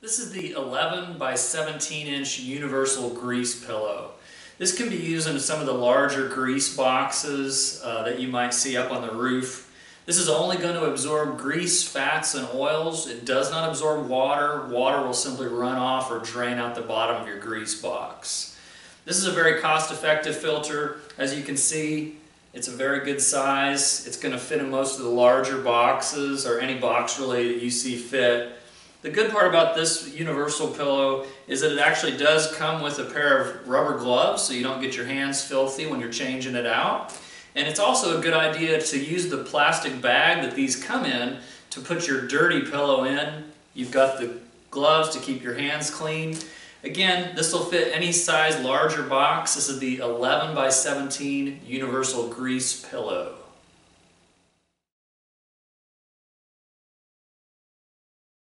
This is the 11 by 17 inch universal grease pillow. This can be used in some of the larger grease boxes that you might see up on the roof. This is only going to absorb grease, fats, and oils. It does not absorb water. Water will simply run off or drain out the bottom of your grease box. This is a very cost-effective filter. As you can see, it's a very good size. It's going to fit in most of the larger boxes or any box really that you see fit. The good part about this universal pillow is that it actually does come with a pair of rubber gloves so you don't get your hands filthy when you're changing it out. And it's also a good idea to use the plastic bag that these come in to put your dirty pillow in. You've got the gloves to keep your hands clean. Again, this will fit any size larger box. This is the 11 by 17 universal grease pillow.